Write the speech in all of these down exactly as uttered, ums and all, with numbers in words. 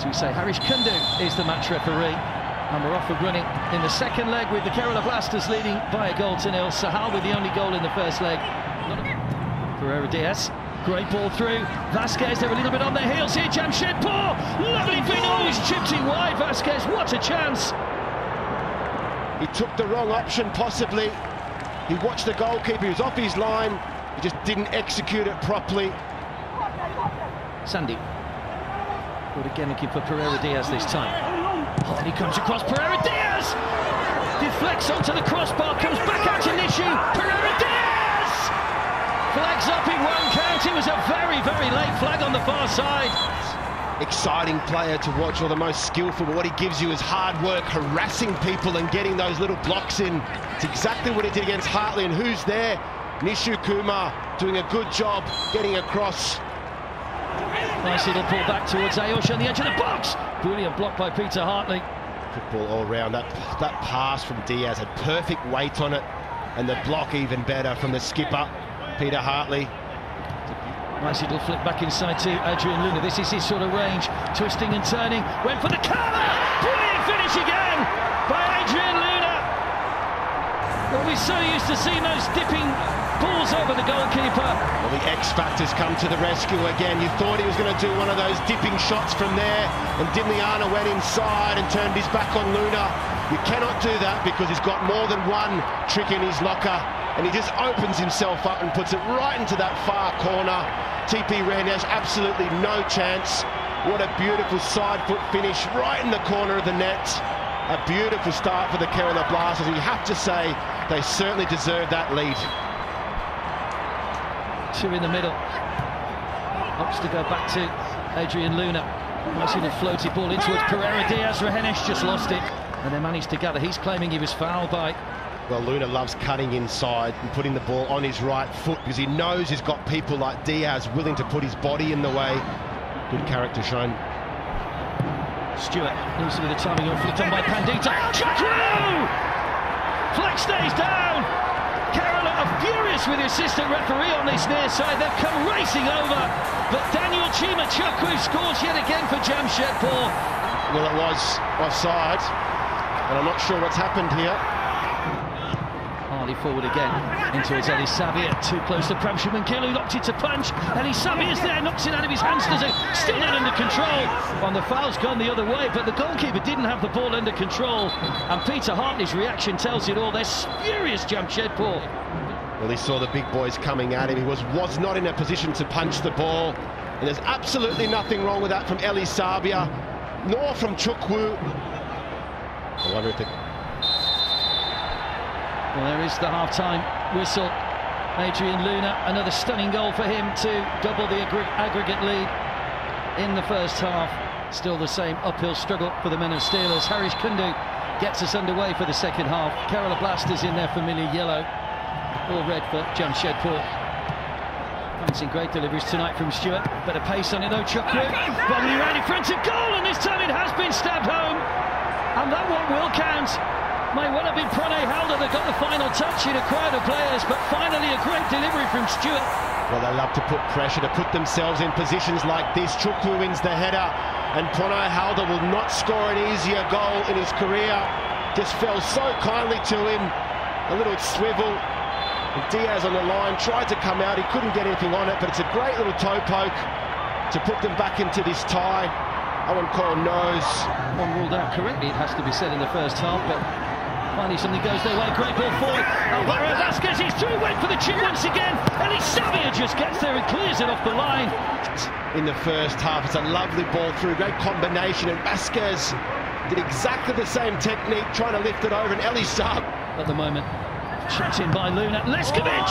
as we say. Harish Kundu is the match referee, and we're off and running in the second leg with the Kerala Blasters leading by a goal to nil. Sahal with the only goal in the first leg. Pereira Diaz, great ball through. Vasquez, they're a little bit on their heels here. Jamshedpur, lovely finish, chipped it wide. Vasquez, what a chance! He took the wrong option, possibly. He watched the goalkeeper, he was off his line, he just didn't execute it properly. Sandy. But again, looking for Pereira Diaz this time. Oh, and he comes across. Pereira Diaz deflects onto the crossbar, comes back out to Nishu. Pereira Diaz flags up, it won't count. It was a very, very late flag on the far side. Exciting player to watch, or the most skillful, but what he gives you is hard work, harassing people and getting those little blocks in. It's exactly what he did against Hartley, and who's there? Nishu Kumar doing a good job getting across. Nice little pull back towards Ayush on the edge of the box. Brilliant block by Peter Hartley. Football all round. That, that pass from Diaz had perfect weight on it, and the block even better from the skipper, Peter Hartley. Nice little flip back inside to Adrian Luna. This is his sort of range. Twisting and turning. Went for the cover. Brilliant finish again by Adrian Luna. Well, we're so used to seeing those dipping balls over the goalkeeper. Well, the X-Factor's come to the rescue again. You thought he was going to do one of those dipping shots from there, and Dimliana went inside and turned his back on Luna. You cannot do that because he's got more than one trick in his locker, and he just opens himself up and puts it right into that far corner. T P Ren has absolutely no chance. What a beautiful side foot finish right in the corner of the net. A beautiful start for the Kerala Blasters, and you have to say they certainly deserve that lead. Two in the middle. Opts to go back to Adrian Luna. Nice little floaty ball in towards Pereira Diaz. Rohenes just lost it, and they managed to gather. He's claiming he was fouled by... Well, Luna loves cutting inside and putting the ball on his right foot because he knows he's got people like Diaz willing to put his body in the way. Good character shown. Stewart loses with the timing, all flicked on by Pandita. Chakru! Fleck stays down! Kerala are furious with the assistant referee on this near side. They've come racing over, but Daniel Chima Chukwu scores yet again for Jamshedpur. Well, it was offside, and I'm not sure what's happened here. Hartley forward again into his Eli Sabia, too close to Pramshim and Gill, who locked it to punch. Eli Sabia's there, knocks it out of his hands, still not under control. And the foul's gone the other way, but the goalkeeper didn't have the ball under control. And Peter Hartley's reaction tells it all. They're furious, Jamshedpur. Well, he saw the big boys coming at him. He was was not in a position to punch the ball. And there's absolutely nothing wrong with that from Eli Sabia, nor from Chukwu. I wonder if the... Well, there is the half-time whistle. Adrian Luna, another stunning goal for him to double the aggregate lead in the first half. Still the same uphill struggle for the men of Steelers. Harish Kundu gets us underway for the second half. Kerala Blasters in their familiar yellow, all red for Jamshedpur. Fancy great deliveries tonight from Stewart. Better pace on it though, Chukwu. Bobbing around in front of goal, and this time it has been stabbed home, and that one will count. May well have been Pronay Halder that got the final touch in a crowd of players, but finally a great delivery from Stewart. Well, they love to put pressure, to put themselves in positions like this. Chukwu wins the header, and Pronay Halder will not score an easier goal in his career. Just fell so kindly to him, a little swivel. And Diaz on the line, tried to come out, he couldn't get anything on it, but it's a great little toe poke to put them back into this tie. Owen Cole knows. One ruled out correctly, it has to be said, in the first half, but... Finally, something goes their way. Great ball forward. Alvaro Vasquez is through. Went for the chip once again. Eli Sabia just gets there and clears it off the line. In the first half, it's a lovely ball through. Great combination. And Vasquez did exactly the same technique, trying to lift it over. And Eli Sabia at the moment, chipped in by Luna. Leskovic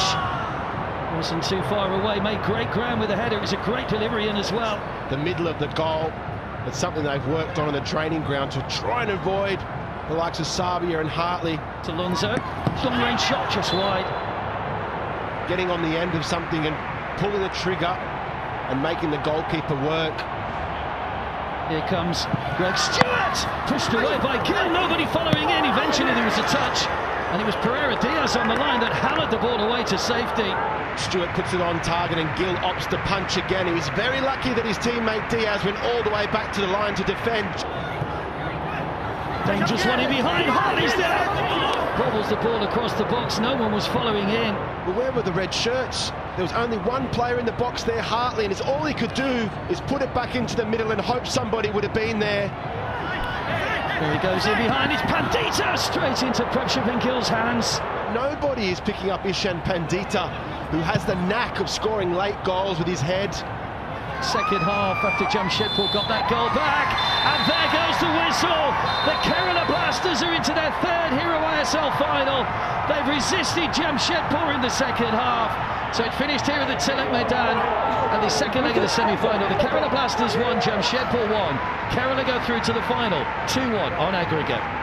wasn't too far away. Made great ground with the header. It was a great delivery in as well. The middle of the goal. It's something they've worked on in the training ground to try and avoid the likes of Sabia and Hartley. To Alonso, long-range shot just wide. Getting on the end of something and pulling the trigger and making the goalkeeper work. Here comes Greg Stewart, pushed away by Gill, nobody following in. Eventually there was a touch, And it was Pereira Diaz on the line that hammered the ball away to safety. Stewart puts it on target and Gill opts to punch again. He was very lucky that his teammate Diaz went all the way back to the line to defend. Dangerous running behind. Hartley's there. Bobbles the ball across the box. No one was following in. Well, where were the red shirts? There was only one player in the box there, Hartley, and it's all he could do is put it back into the middle and hope somebody would have been there. There he goes in behind. It's Pandita straight into Prabhsukhan and Gill's hands. Nobody is picking up Ishan Pandita, who has the knack of scoring late goals with his head. Second half after Jamshedpur got that goal back, and there goes the whistle. The Kerala Blasters are into their third Hero I S L final. They've resisted Jamshedpur in the second half, so it finished here at the Tilak Maidan and the second leg of the semi-final. The Kerala Blasters won, Jamshedpur won. Kerala go through to the final two one on aggregate.